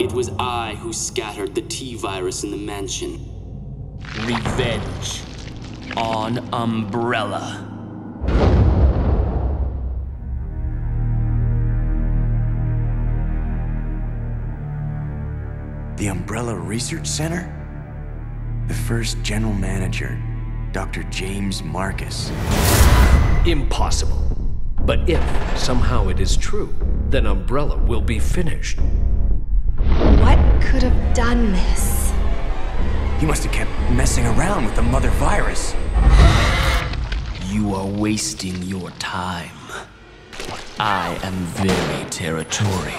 It was I who scattered the T virus in the mansion. Revenge on Umbrella. The Umbrella Research Center? The first general manager, Dr. James Marcus. Impossible. But if somehow it is true, then Umbrella will be finished. What could have done this? He must have kept messing around with the mother virus. You are wasting your time. I am very territorial.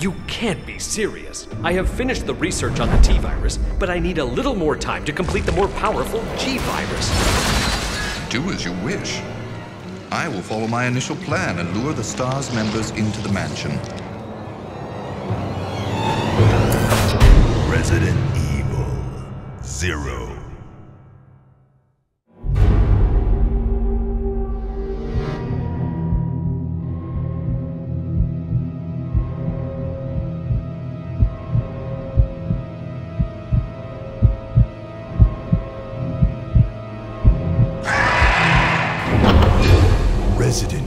You can't be serious. I have finished the research on the T virus, but I need a little more time to complete the more powerful G virus. Do as you wish. I will follow my initial plan and lure the S.T.A.R.S. members into the mansion. Resident Evil 0. Resident